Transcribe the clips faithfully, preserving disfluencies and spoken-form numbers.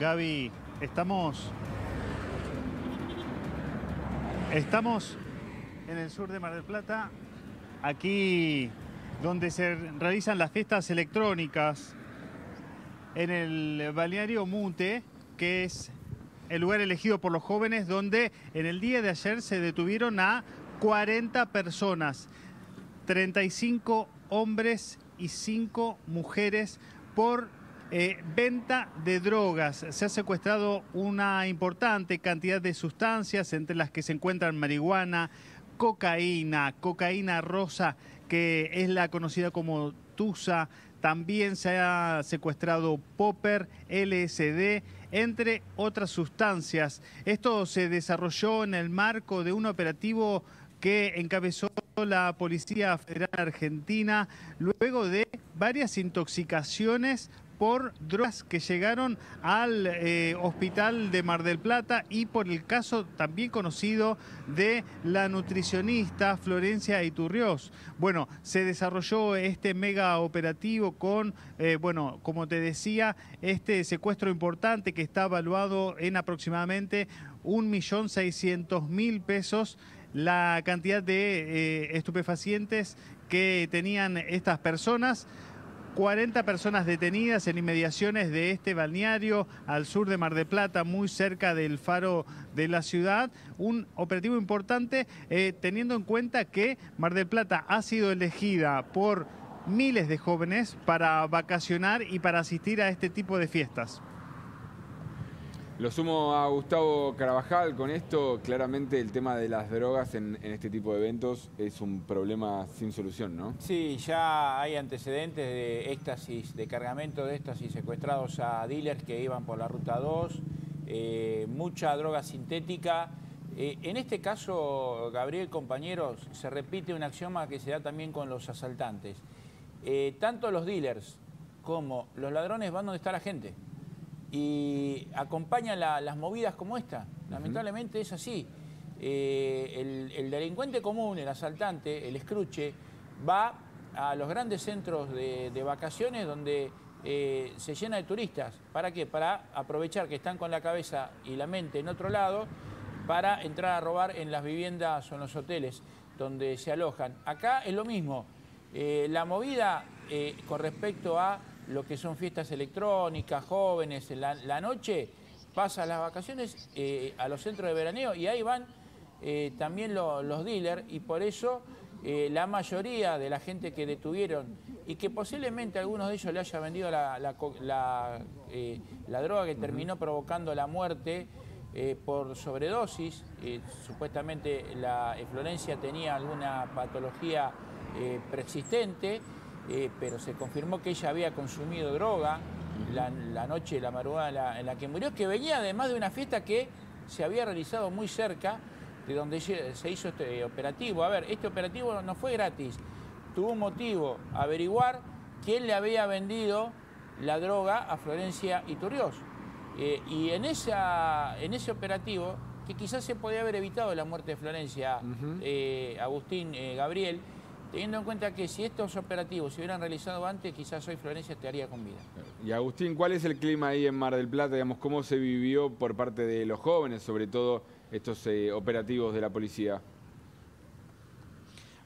Gaby, estamos... Estamos en el sur de Mar del Plata, aquí donde se realizan las fiestas electrónicas, en el balneario Mute, que es el lugar elegido por los jóvenes, donde en el día de ayer se detuvieron a cuarenta personas, treinta y cinco hombres y cinco mujeres por eh, venta de drogas. Se ha secuestrado una importante cantidad de sustancias, entre las que se encuentran marihuana, cocaína, cocaína rosa, que es la conocida como tusa. También se ha secuestrado popper, L S D, entre otras sustancias. Esto se desarrolló en el marco de un operativo que encabezó la Policía Federal Argentina luego de varias intoxicaciones por drogas que llegaron al eh, hospital de Mar del Plata, y por el caso también conocido de la nutricionista Florencia Iturriós. Bueno, se desarrolló este mega operativo con, eh, bueno, como te decía, este secuestro importante que está valuado en aproximadamente un millón seiscientos mil pesos, la cantidad de eh, estupefacientes que tenían estas personas. cuarenta personas detenidas en inmediaciones de este balneario al sur de Mar del Plata, muy cerca del faro de la ciudad. Un operativo importante eh, teniendo en cuenta que Mar del Plata ha sido elegida por miles de jóvenes para vacacionar y para asistir a este tipo de fiestas. Lo sumo a Gustavo Carabajal con esto. Claramente el tema de las drogas en, en este tipo de eventos es un problema sin solución, ¿no? Sí, ya hay antecedentes de éxtasis, de cargamento de éxtasis secuestrados a dealers que iban por la ruta dos, eh, mucha droga sintética. Eh, en este caso, Gabriel, compañeros, se repite un axioma que se da también con los asaltantes. Eh, tanto los dealers como los ladrones van donde está la gente y acompaña la, las movidas como esta. Lamentablemente es así. Eh, el, el delincuente común, el asaltante, el escruche, va a los grandes centros de, de vacaciones donde eh, se llena de turistas. ¿Para qué? Para aprovechar que están con la cabeza y la mente en otro lado para entrar a robar en las viviendas o en los hoteles donde se alojan. Acá es lo mismo. Eh, la movida eh, con respecto a lo que son fiestas electrónicas, jóvenes, la, la noche, pasan las vacaciones eh, a los centros de veraneo y ahí van eh, también lo, los dealers, y por eso eh, la mayoría de la gente que detuvieron y que posiblemente algunos de ellos le haya vendido la, la, la, eh, la droga que terminó provocando la muerte eh, por sobredosis, eh, supuestamente la eh, Florencia tenía alguna patología eh, preexistente, Eh, pero se confirmó que ella había consumido droga la, la noche, la madrugada la, en la que murió, que venía además de una fiesta que se había realizado muy cerca de donde se hizo este operativo. A ver, este operativo no fue gratis, tuvo un motivo: averiguar quién le había vendido la droga a Florencia Iturriós. Eh, y en, esa, en ese operativo, que quizás se podía haber evitado la muerte de Florencia, uh-huh. eh, Agustín, eh, Gabriel, teniendo en cuenta que si estos operativos se hubieran realizado antes, quizás hoy Florencia estaría con vida. Y Agustín, ¿cuál es el clima ahí en Mar del Plata? Digamos, ¿cómo se vivió por parte de los jóvenes, sobre todo estos eh, operativos de la policía?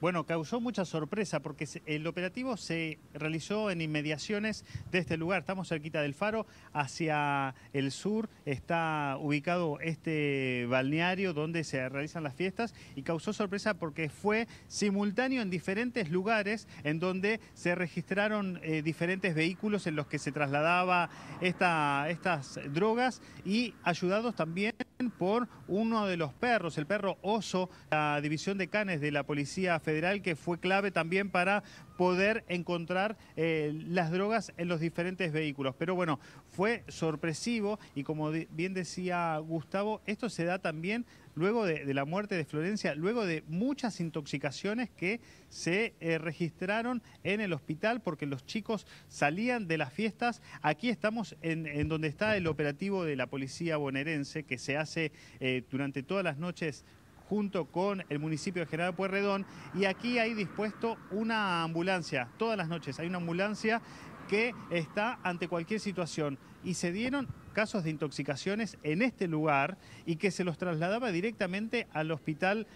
Bueno, causó mucha sorpresa porque el operativo se realizó en inmediaciones de este lugar. Estamos cerquita del faro, hacia el sur está ubicado este balneario donde se realizan las fiestas, y causó sorpresa porque fue simultáneo en diferentes lugares en donde se registraron eh, diferentes vehículos en los que se trasladaba esta, estas drogas, y ayudados también por uno de los perros, el perro Oso, la división de canes de la Policía Federal, que fue clave también para poder encontrar eh, las drogas en los diferentes vehículos. Pero bueno, fue sorpresivo, y como de, bien decía Gustavo, esto se da también luego de, de la muerte de Florencia, luego de muchas intoxicaciones que se eh, registraron en el hospital porque los chicos salían de las fiestas. Aquí estamos en, en donde está el operativo de la policía bonaerense, que se hace eh, durante todas las noches junto con el municipio de General Pueyrredón, y aquí hay dispuesto una ambulancia. Todas las noches hay una ambulancia que está ante cualquier situación. Y se dieron casos de intoxicaciones en este lugar y que se los trasladaba directamente al Hospital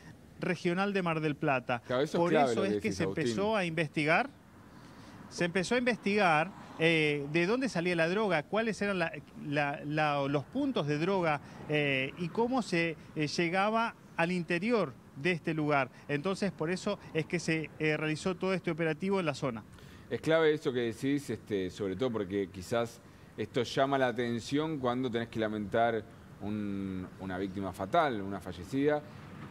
Regional de Mar del Plata. Claro, eso es Por eso es que, que se Agustín. empezó a investigar, se empezó a investigar eh, de dónde salía la droga, cuáles eran la, la, la, los puntos de droga eh, y cómo se eh, llegaba al interior de este lugar. Entonces, por eso es que se eh, realizó todo este operativo en la zona. Es clave eso que decís, este, sobre todo porque quizás esto llama la atención cuando tenés que lamentar un, una víctima fatal, una fallecida,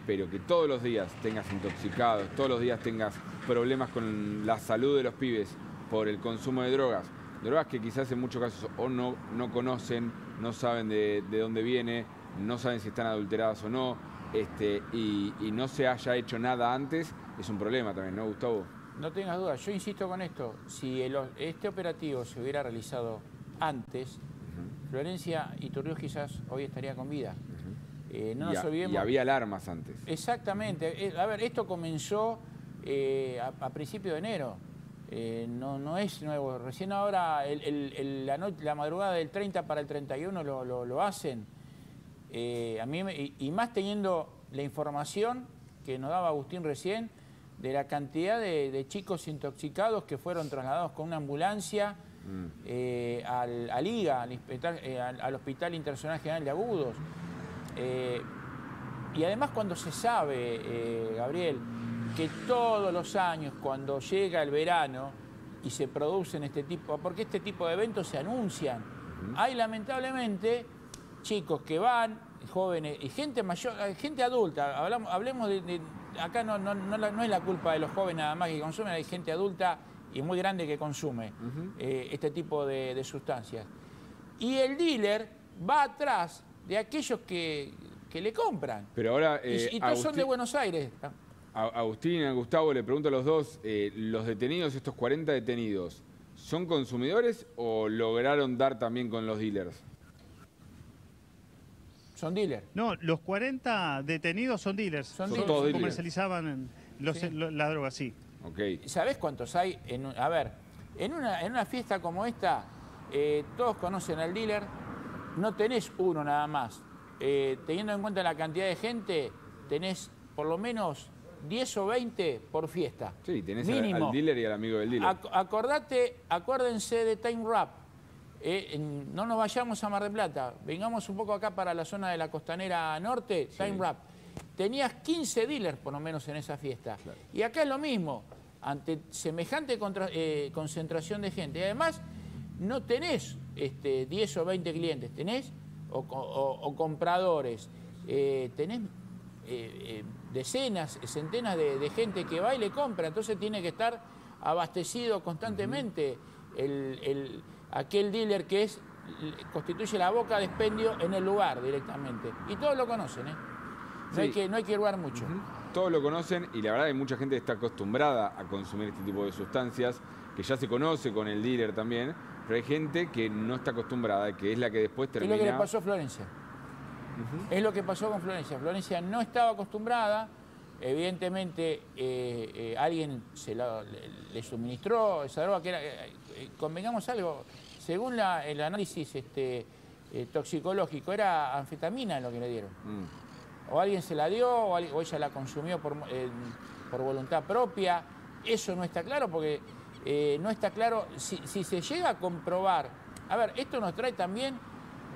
pero que todos los días tengas intoxicados, todos los días tengas problemas con la salud de los pibes por el consumo de drogas, drogas que quizás en muchos casos o no, no conocen, no saben de, de dónde viene, no saben si están adulteradas o no, Este, y, y no se haya hecho nada antes, es un problema también, ¿no, Gustavo? No tengas dudas, yo insisto con esto, si el, este operativo se hubiera realizado antes, uh-huh, Florencia Iturriós quizás hoy estaría con vida. Uh-huh. eh, no y, nos olvidemos... y había alarmas antes. Exactamente, a ver, esto comenzó eh, a, a principio de enero, eh, no, no es nuevo, recién ahora el, el, el, la, noche, la madrugada del treinta para el treinta y uno lo, lo, lo hacen. Eh, a mí, y, y más teniendo la información que nos daba Agustín recién de la cantidad de, de chicos intoxicados que fueron trasladados con una ambulancia mm. eh, al, al I G A, al, eh, al, al Hospital Internacional General de Agudos. Eh, y además cuando se sabe, eh, Gabriel, que todos los años cuando llega el verano y se producen este tipo, porque este tipo de eventos se anuncian, mm. hay lamentablemente chicos que van, jóvenes y gente mayor, gente adulta, hablamos, hablemos de, de acá no, no, no, no es la culpa de los jóvenes nada más que consumen, hay gente adulta y muy grande que consume uh-huh. eh, este tipo de, de sustancias. Y el dealer va atrás de aquellos que, que le compran. Pero ahora, eh, y, y todos Agustín, son de Buenos Aires. A Agustín, a Gustavo, le pregunto a los dos, eh, los detenidos, estos cuarenta detenidos, ¿son consumidores o lograron dar también con los dealers? Son dealers. No, los cuarenta detenidos son dealers. Son, son dealers. Todos dealers. Comercializaban los, sí. lo, la droga, sí. Okay. ¿Sabés cuántos hay? En, a ver, en una, en una fiesta como esta, eh, todos conocen al dealer, no tenés uno nada más. Eh, teniendo en cuenta la cantidad de gente, tenés por lo menos diez o veinte por fiesta. Sí, tenés al, al dealer y al amigo del dealer. Ac acordate, acuérdense de Time Warp. Eh, no nos vayamos a Mar del Plata, vengamos un poco acá para la zona de la costanera norte, sí. Time Warp. Tenías quince dealers por lo menos en esa fiesta. Claro. Y acá es lo mismo, ante semejante contra, eh, concentración de gente. Y además no tenés este, diez o veinte clientes, tenés o, o, o compradores, eh, tenés eh, eh, decenas, centenas de, de gente que va y le compra. Entonces tiene que estar abastecido constantemente uh-huh. el... el aquel dealer que es constituye la boca de expendio en el lugar directamente. Y todos lo conocen, ¿eh? No, sí. hay, que, no hay que robar mucho. Uh-huh. Todos lo conocen y la verdad hay mucha gente que está acostumbrada a consumir este tipo de sustancias, que ya se conoce con el dealer también, pero hay gente que no está acostumbrada, que es la que después termina... Es lo que le pasó a Florencia. Uh-huh. Es lo que pasó con Florencia. Florencia no estaba acostumbrada, evidentemente eh, eh, alguien se la, le, le suministró esa droga que era... Eh, convengamos algo, según la, el análisis este, eh, toxicológico, era anfetamina lo que le dieron. Mm. O alguien se la dio, o, alguien, o ella la consumió por, eh, por voluntad propia. Eso no está claro, porque eh, no está claro si, si se llega a comprobar. A ver, esto nos trae también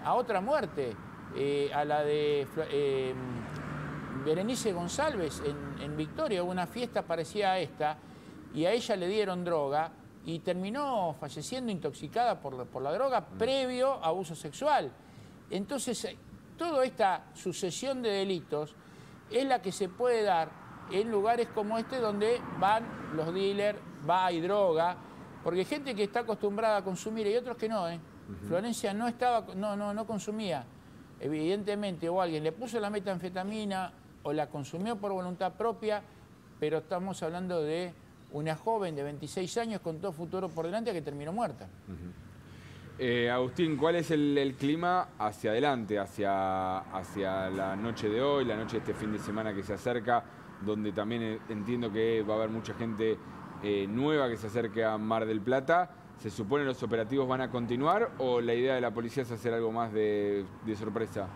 a otra muerte, eh, a la de eh, Berenice González en, en Victoria. Hubo una fiesta parecida a esta, y a ella le dieron droga, y terminó falleciendo intoxicada por la, por la droga mm. previo a abuso sexual. Entonces, toda esta sucesión de delitos es la que se puede dar en lugares como este donde van los dealers, va y droga, porque hay gente que está acostumbrada a consumir y otros que no, ¿eh? Uh-huh. Florencia no estaba, no, no, no consumía. Evidentemente, o alguien le puso la metanfetamina o la consumió por voluntad propia, pero estamos hablando de... una joven de veintiséis años con todo futuro por delante que terminó muerta. Uh-huh. eh, Agustín, ¿cuál es el, el clima hacia adelante, hacia, hacia la noche de hoy, la noche de este fin de semana que se acerca, donde también entiendo que va a haber mucha gente eh, nueva que se acerque a Mar del Plata ¿Se supone los operativos van a continuar o la idea de la policía es hacer algo más de, de sorpresa?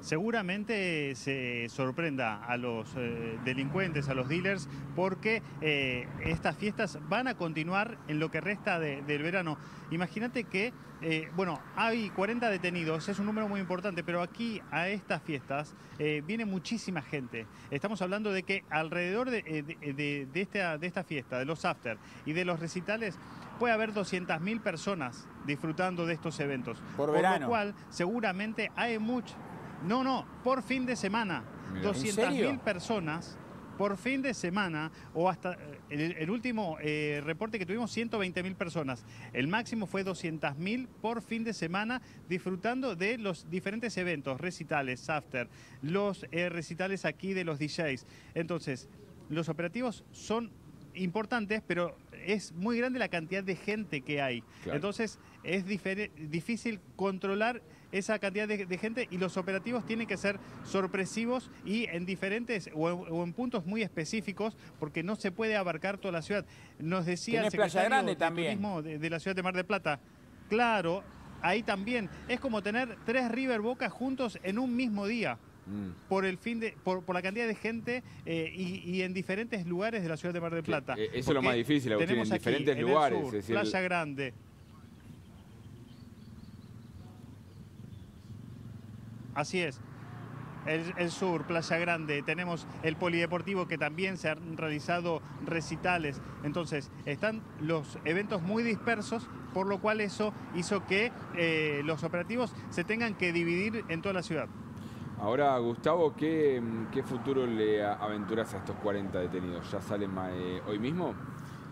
Seguramente se sorprenda a los eh, delincuentes, a los dealers, porque eh, estas fiestas van a continuar en lo que resta de, del verano. Imagínate que, eh, bueno, hay cuarenta detenidos, es un número muy importante, pero aquí a estas fiestas eh, viene muchísima gente. Estamos hablando de que alrededor de, de, de, de, esta, de esta fiesta, de los after y de los recitales, puede haber doscientas mil personas disfrutando de estos eventos. Por verano. Por lo cual, seguramente hay mucho... No, no, por fin de semana, doscientas mil personas por fin de semana, o hasta el, el último eh, reporte que tuvimos, ciento veinte mil personas. El máximo fue doscientas mil por fin de semana, disfrutando de los diferentes eventos, recitales, after, los eh, recitales aquí de los D Js. Entonces, los operativos son importantes, pero es muy grande la cantidad de gente que hay. Claro. Entonces, es difícil controlar esa cantidad de, de gente y los operativos tienen que ser sorpresivos y en diferentes o en, o en puntos muy específicos porque no se puede abarcar toda la ciudad. Nos decía el secretario de Turismo de, de la ciudad de Mar del Plata, claro, ahí también es como tener tres River Boca juntos en un mismo día. Por el fin de, por, por la cantidad de gente eh, y, y en diferentes lugares de la ciudad de Mar del Plata. Eso es lo más difícil, Agustín, tenemos en diferentes aquí, lugares. En el sur, es decir, Playa Grande. Así es. El, el sur, Playa Grande, tenemos el polideportivo que también se han realizado recitales. Entonces, están los eventos muy dispersos, por lo cual eso hizo que eh, los operativos se tengan que dividir en toda la ciudad. Ahora, Gustavo, ¿qué, qué futuro le aventuras a estos cuarenta detenidos? ¿Ya salen eh, hoy mismo?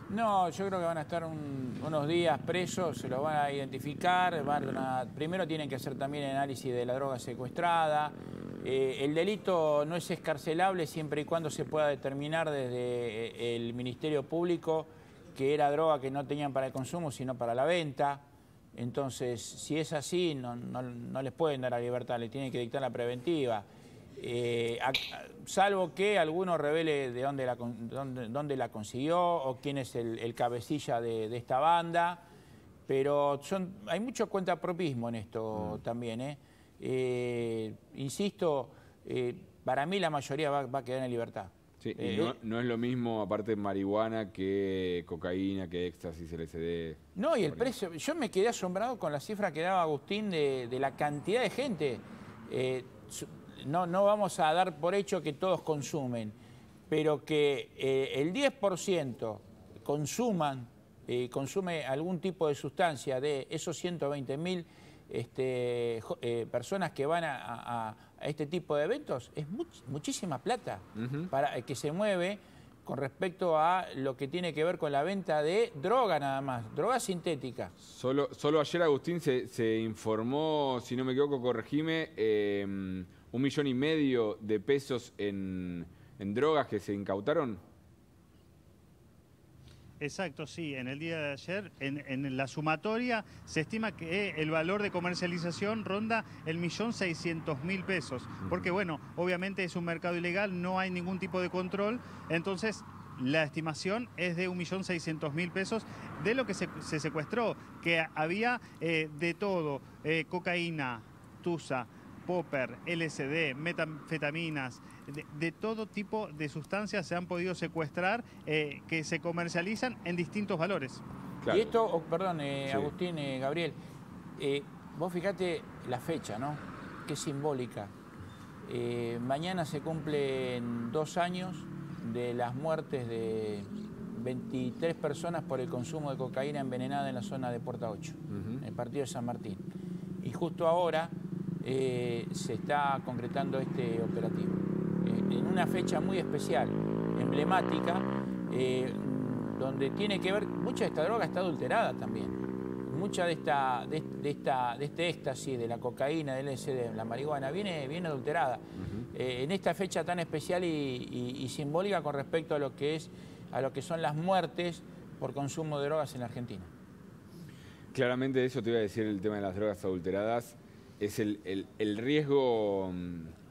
No, yo creo que van a estar un, unos días presos, se los van a identificar. Van a, primero tienen que hacer también el análisis de la droga secuestrada. Eh, el delito no es escarcelable siempre y cuando se pueda determinar desde el Ministerio Público que era droga que no tenían para el consumo, sino para la venta. Entonces, si es así, no, no, no les pueden dar la libertad, les tienen que dictar la preventiva. Eh, a, salvo que alguno revele de dónde la, dónde, dónde la consiguió o quién es el, el cabecilla de, de esta banda. Pero son, hay mucho cuentapropismo en esto mm. también. ¿eh? Eh, insisto, eh, para mí la mayoría va, va a quedar en libertad. Sí, y no, no es lo mismo, aparte, marihuana que cocaína, que éxtasis, L S D. No, y el precio... Yo me quedé asombrado con la cifra que daba Agustín de, de la cantidad de gente. Eh, no, no vamos a dar por hecho que todos consumen, pero que eh, el diez por ciento consuman, eh, consume algún tipo de sustancia de esos ciento veinte mil este, eh, personas que van a... a, a a este tipo de eventos, es much, muchísima plata uh-huh. para, que se mueve con respecto a lo que tiene que ver con la venta de droga nada más, droga sintética. Solo, solo ayer, Agustín, se, se informó, si no me equivoco, corregime, eh, un millón y medio de pesos en, en drogas que se incautaron. Exacto, sí, en el día de ayer, en, en la sumatoria, se estima que el valor de comercialización ronda el millón seiscientos mil pesos. Porque, bueno, obviamente es un mercado ilegal, no hay ningún tipo de control, entonces... La estimación es de un millón seiscientos mil pesos de lo que se, se secuestró, que había eh, de todo, eh, cocaína, tusa, popper, L S D, metanfetaminas, de, de todo tipo de sustancias se han podido secuestrar eh, que se comercializan en distintos valores. Claro. Y esto, oh, perdón, eh, sí. Agustín, eh, Gabriel, eh, vos fíjate la fecha, ¿no? Qué simbólica. Eh, mañana se cumplen dos años de las muertes de veintitrés personas por el consumo de cocaína envenenada en la zona de Puerta ocho, uh-huh. en el partido de San Martín. Y justo ahora... Eh, se está concretando este operativo. Eh, en una fecha muy especial, emblemática, eh, donde tiene que ver, mucha de esta droga está adulterada también. Mucha de esta, de, de esta, de este éxtasis, de la cocaína, del L S D, la marihuana, viene, viene adulterada. Uh-huh. eh, en esta fecha tan especial y, y, y simbólica con respecto a lo que es, a lo que son las muertes por consumo de drogas en la Argentina. Claramente eso te iba a decir, el tema de las drogas adulteradas. Es el, el, el riesgo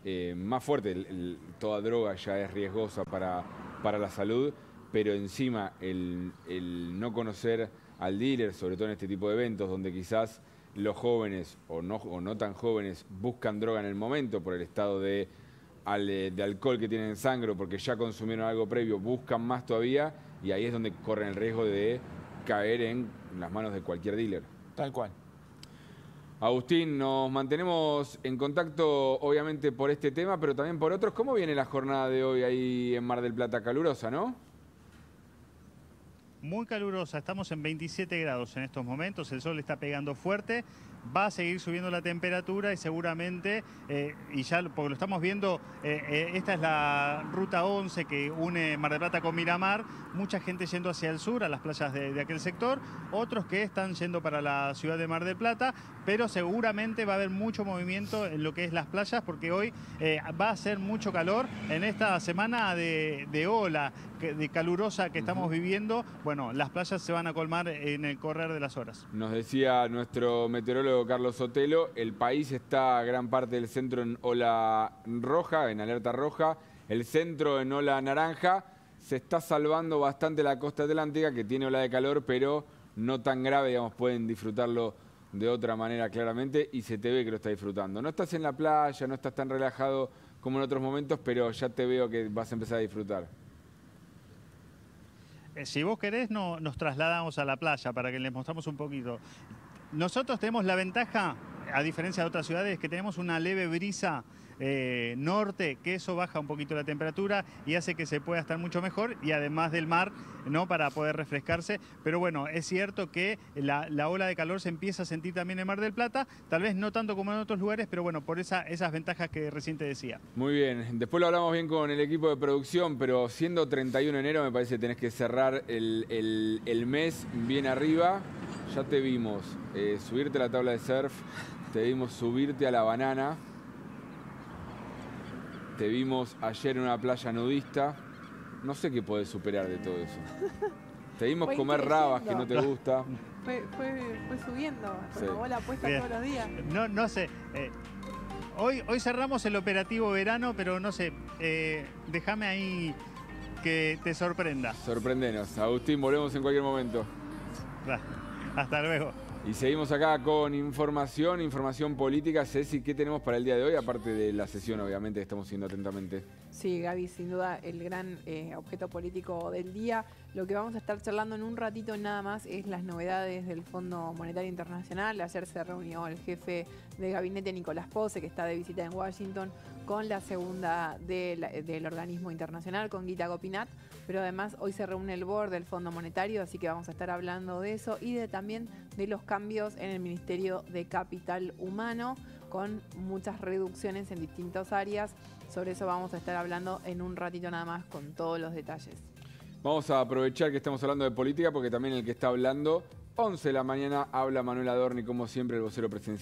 eh, más fuerte. El, el, toda droga ya es riesgosa para, para la salud, pero encima el, el no conocer al dealer, sobre todo en este tipo de eventos, donde quizás los jóvenes o no, o no tan jóvenes buscan droga en el momento por el estado de, de alcohol que tienen en sangre o porque ya consumieron algo previo, buscan más todavía y ahí es donde corren el riesgo de caer en las manos de cualquier dealer. Tal cual. Agustín, nos mantenemos en contacto obviamente por este tema, pero también por otros. ¿Cómo viene la jornada de hoy ahí en Mar del Plata? Calurosa, ¿no? Muy calurosa, estamos en veintisiete grados en estos momentos, el sol está pegando fuerte, va a seguir subiendo la temperatura y seguramente, eh, y ya porque lo estamos viendo, eh, eh, esta es la ruta once que une Mar del Plata con Miramar, mucha gente yendo hacia el sur, a las playas de, de aquel sector, otros que están yendo para la ciudad de Mar del Plata, pero seguramente va a haber mucho movimiento en lo que es las playas porque hoy eh, va a hacer mucho calor en esta semana de, de ola, de calurosa que estamos viviendo. Bueno, las playas se van a colmar en el correr de las horas. Nos decía nuestro meteorólogo Carlos Sotelo, el país está gran parte del centro en ola roja, en alerta roja, el centro en ola naranja, se está salvando bastante la costa atlántica que tiene ola de calor, pero no tan grave, digamos, pueden disfrutarlo de otra manera claramente y se te ve que lo estás disfrutando. No estás en la playa, no estás tan relajado como en otros momentos, pero ya te veo que vas a empezar a disfrutar. Si vos querés, no, nos trasladamos a la playa para que les mostramos un poquito. Nosotros tenemos la ventaja, a diferencia de otras ciudades, que tenemos una leve brisa eh, norte, que eso baja un poquito la temperatura y hace que se pueda estar mucho mejor, y además del mar, ¿no?, para poder refrescarse. Pero bueno, es cierto que la, la ola de calor se empieza a sentir también en Mar del Plata, tal vez no tanto como en otros lugares, pero bueno, por esa, esas ventajas que recién te decía. Muy bien, después lo hablamos bien con el equipo de producción, pero siendo treinta y uno de enero me parece que tenés que cerrar el, el, el mes bien arriba. Ya te vimos eh, subirte a la tabla de surf, te vimos subirte a la banana, te vimos ayer en una playa nudista. No sé qué podés superar de todo eso. Te vimos fue comer rabas que no te gusta. Fue, fue, fue subiendo, con sí. La bola puesta bien. Todos los días. No, no sé. Eh, hoy, hoy cerramos el operativo verano, pero no sé. Eh, déjame ahí que te sorprenda. Sorpréndenos. Agustín, volvemos en cualquier momento. Gracias. Hasta luego. Y seguimos acá con información, información política. Ceci, ¿qué tenemos para el día de hoy? Aparte de la sesión, obviamente, que estamos siguiendo atentamente. Sí, Gaby, sin duda el gran eh, objeto político del día. Lo que vamos a estar charlando en un ratito nada más es las novedades del Fondo Monetario Internacional. Ayer se reunió el jefe de gabinete, Nicolás Posse, que está de visita en Washington, con la segunda de la, del organismo internacional, con Gita Gopinath. Pero además hoy se reúne el board del Fondo Monetario, así que vamos a estar hablando de eso y de, también de los cambios en el Ministerio de Capital Humano, con muchas reducciones en distintas áreas. Sobre eso vamos a estar hablando en un ratito nada más con todos los detalles. Vamos a aprovechar que estamos hablando de política porque también el que está hablando, once de la mañana, habla Manuel Adorni, como siempre, el vocero presidencial.